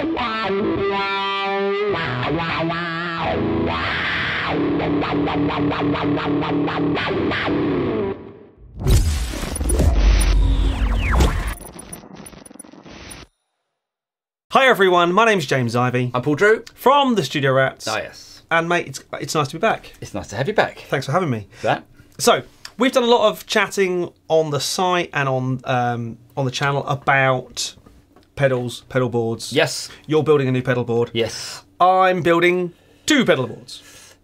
Hi everyone, my name's James Ivey. I'm Paul Drew. From The Studio Rats. Oh yes. And mate, it's nice to be back. It's nice to have you back. Thanks for having me. That. So, we've done a lot of chatting on the site and on the channel about pedals, pedal boards. Yes. You're building a new pedal board. Yes. I'm building two pedal boards.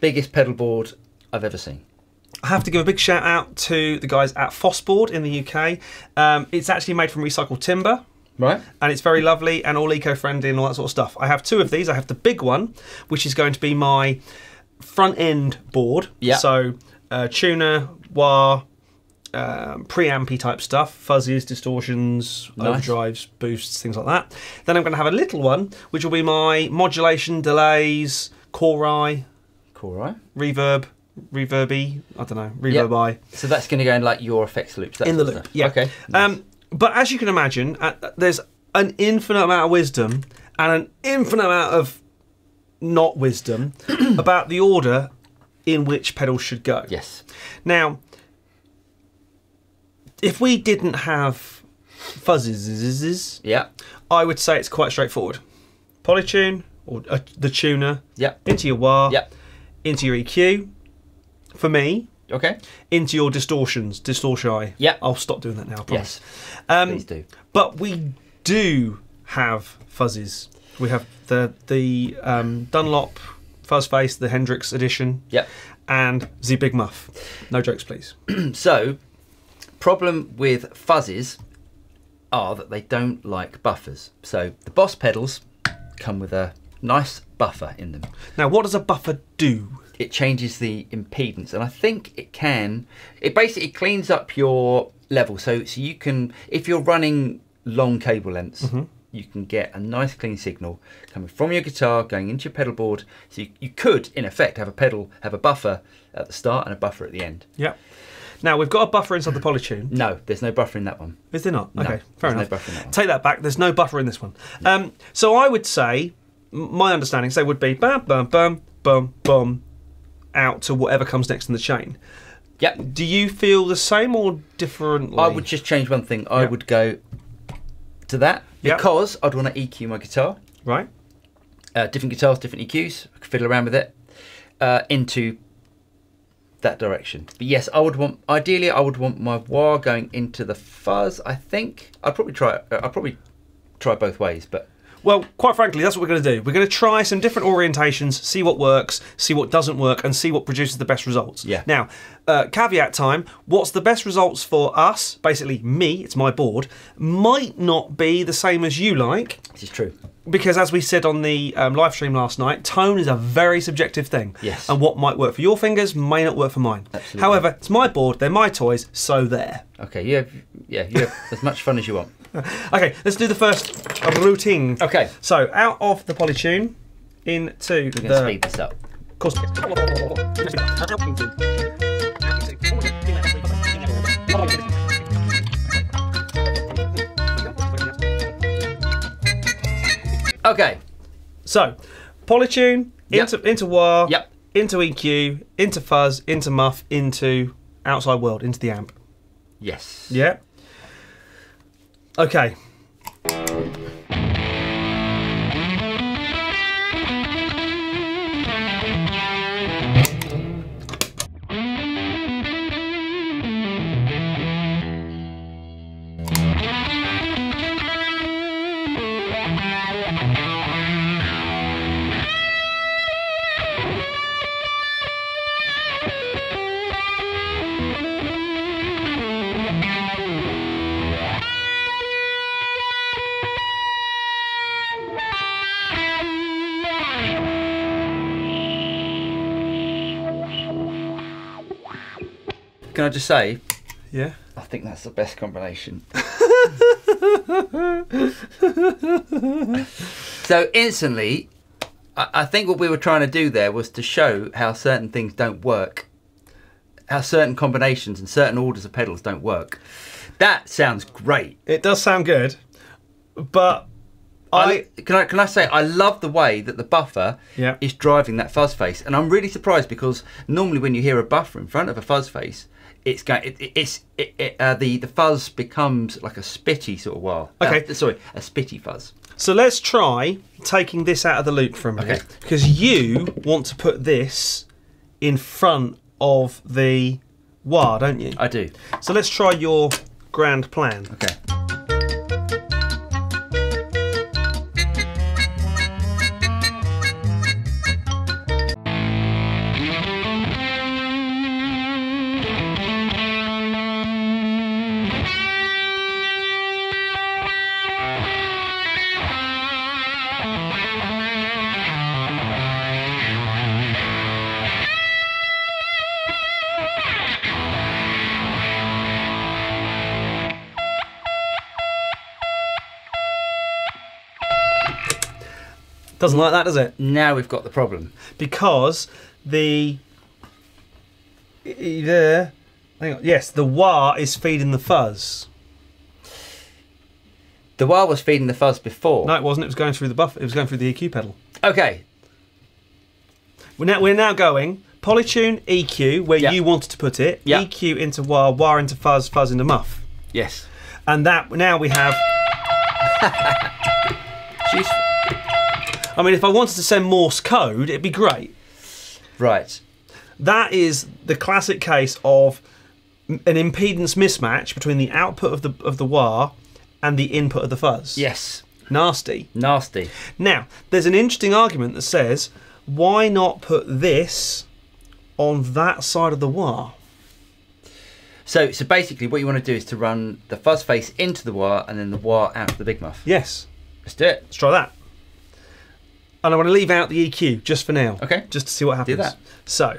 Biggest pedal board I've ever seen. I have to give a big shout out to the guys at Fossboard in the UK. It's actually made from recycled timber. Right. And it's very lovely and all eco-friendly and all that sort of stuff. I have two of these. I have the big one, which is going to be my front end board. Yeah. So tuner, wah, preampy type stuff, fuzzes, distortions, nice. Overdrives, boosts, things like that. Then I'm going to have a little one, which will be my modulation, delays, chori, reverb-y, I don't know, reverb-y. Yep. So that's going to go in like your effects loops. In the loop, yeah. Okay. Nice. But as you can imagine, there's an infinite amount of wisdom and an infinite amount of not wisdom about the order in which pedals should go. Yes. Now, if we didn't have fuzzes, yeah, I would say it's quite straightforward. Polytune or the tuner, yeah, into your wah, yeah, into your EQ. For me. Okay. Into your distortion. Yeah. I'll stop doing that now, I promise. Yes. Please do. But we do have fuzzes. We have the Dunlop, Fuzz Face, the Hendrix edition. Yep. And the Big Muff. No jokes, please. So, problem with fuzzes are that they don't like buffers. So the Boss pedals come with a nice buffer in them. Now, what does a buffer do? It changes the impedance, and I think it basically cleans up your level, so you can, if you're running long cable lengths, mm-hmm, you can get a nice clean signal coming from your guitar going into your pedal board. So you could in effect have a buffer at the start and a buffer at the end. Yeah. Now, we've got a buffer inside the Polytune. No, there's no buffer in that one. Is there not? Okay, no, fair enough. No buffer in that one. Take that back. There's no buffer in this one. No. So I would say my understanding they would be bam bam bam bam bam out to whatever comes next in the chain. Yeah. Do you feel the same or differently? I would just change one thing. I yep. would go to that because yep. I'd want to EQ my guitar. Right. Different guitars, different EQs. I could fiddle around with it into that direction. But yes, ideally I would want my wah going into the fuzz. I think I'd probably try both ways, but. Well, quite frankly, that's what we're going to do. We're going to try some different orientations, see what works, see what doesn't work, and see what produces the best results. Yeah. Now, caveat time, what's the best results for us, basically me, it's my board, might not be the same as you like. This is true. Because as we said on the live stream last night, tone is a very subjective thing. Yes. And what might work for your fingers may not work for mine. Absolutely. However, it's my board, they're my toys, so there. Okay, you have as much fun as you want. Okay, let's do the first routing. Okay. So, out of the Polytune, into the... We're going to speed this up. Of course. Okay. So, Polytune, yep. into wah, yep. into EQ, into fuzz, into muff, into outside world, into the amp. Yes. Yeah. Okay. Can I just say, yeah, I think that's the best combination. So instantly, I think what we were trying to do there was to show how certain things don't work, how certain combinations and certain orders of pedals don't work. That sounds great. It does sound good, but Can I say I love the way that the buffer is driving that fuzz face, and I'm really surprised because normally when you hear a buffer in front of a fuzz face, the fuzz becomes like a spitty sort of wah. Okay, sorry, a spitty fuzz. So let's try taking this out of the loop for a minute, because you want to put this in front of the wah, don't you? I do. So let's try your grand plan. Okay. Doesn't like that, does it? Now we've got the problem. Because the wah is feeding the fuzz. The wah was feeding the fuzz before. No, it wasn't. It was going through the buffer. It was going through the EQ pedal. Okay. We're now going Polytune EQ, where you wanted to put it. Yep. EQ into wah, wah into fuzz, fuzz into muff. Yes. And that now we have. I mean, if I wanted to send Morse code, it'd be great. Right. That is the classic case of an impedance mismatch between the output of the wah and the input of the fuzz. Yes. Nasty. Nasty. Now, there's an interesting argument that says, why not put this on that side of the wah? So basically what you want to do is to run the fuzz face into the wah and then the wah out of the Big Muff. Yes. Let's do it. Let's try that. And I want to leave out the EQ just for now. Okay. Just to see what happens. Do that. So.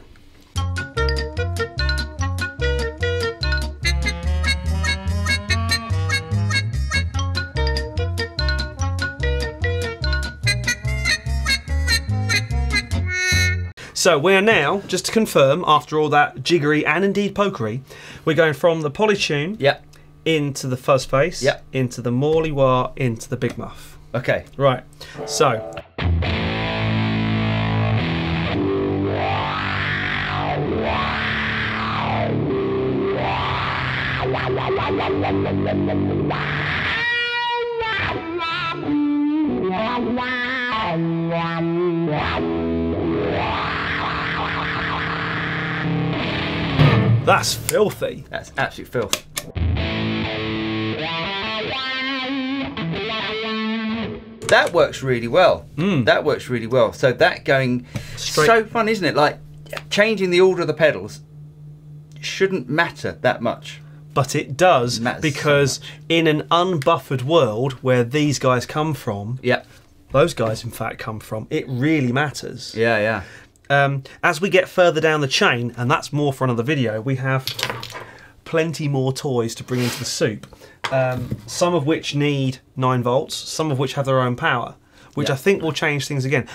So we are now, just to confirm, after all that jiggery and indeed pokery, we're going from the Polytune into the Fuzz Face, into the Morley Wah, into the Big Muff. Okay. Right. So. That's filthy. That's absolute filth. That works really well. That works really well. So that going straight. So fun, isn't it? Like changing the order of the pedals shouldn't matter that much. But it does, because in an unbuffered world where these guys come from, those guys in fact come from, it really matters. Yeah, yeah. As we get further down the chain, and that's more for another video, we have plenty more toys to bring into the soup. Some of which need 9 volts, some of which have their own power, which I think will change things again.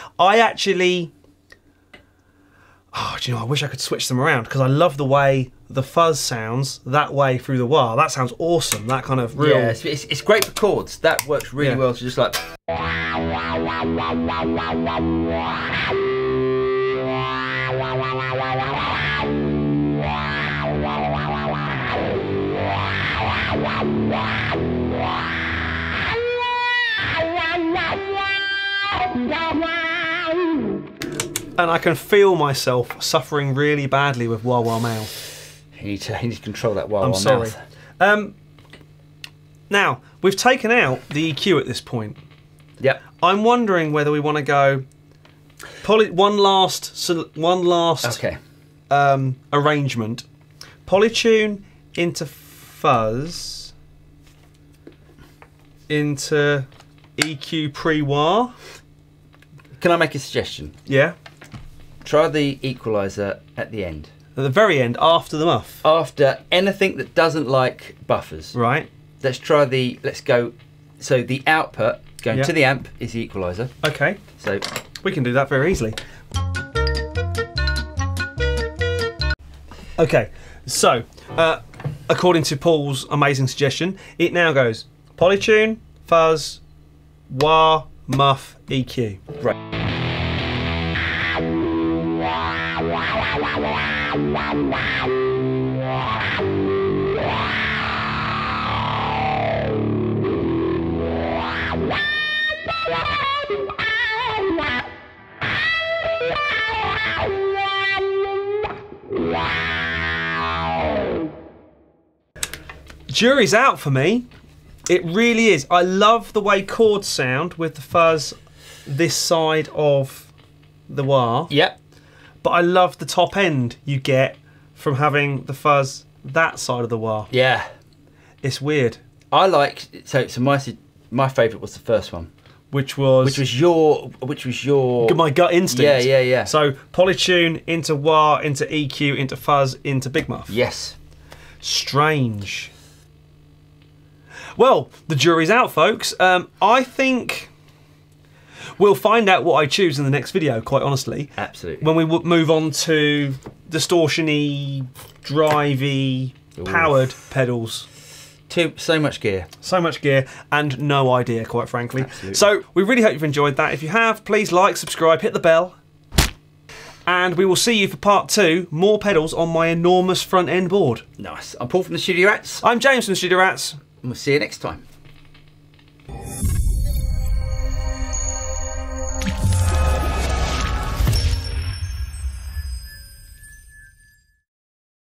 Oh, do you know, I wish I could switch them around, because I love the way the fuzz sounds that way through the wah. That sounds awesome, that kind of real... Yeah, it's great for chords. That works really well, so just like... And I can feel myself suffering really badly with wah wah mouth. You need to control that wah wah mouth. I'm sorry. Now, we've taken out the EQ at this point. Yep. I'm wondering whether we want to go one last arrangement. Polytune into fuzz into EQ pre-wah. Can I make a suggestion? Yeah. Try the equaliser at the end. At the very end, after the muff? After anything that doesn't like buffers. Right. Let's try the, let's go, so the output going to the amp is the equaliser. Okay. So. We can do that very easily. Okay, so, according to Paul's amazing suggestion, it now goes Polytune, fuzz, wah, Muff EQ. Right. Jury's out for me. It really is. I love the way chords sound with the fuzz this side of the wah. Yep. But I love the top end you get from having the fuzz that side of the wah. Yeah. It's weird. I like so my favourite was the first one. Which was my gut instinct. Yeah, yeah, yeah. So Polytune into wah, into EQ, into fuzz, into Big Muff. Yes. Strange. Well, the jury's out, folks. I think we'll find out what I choose in the next video, quite honestly. Absolutely. When we move on to distortion-y, drivey, powered pedals. So much gear. So much gear and no idea, quite frankly. Absolutely. So we really hope you've enjoyed that. If you have, please like, subscribe, hit the bell. And we will see you for part 2, more pedals on my enormous front end board. Nice. I'm Paul from The Studio Rats. I'm James from The Studio Rats. And we'll see you next time.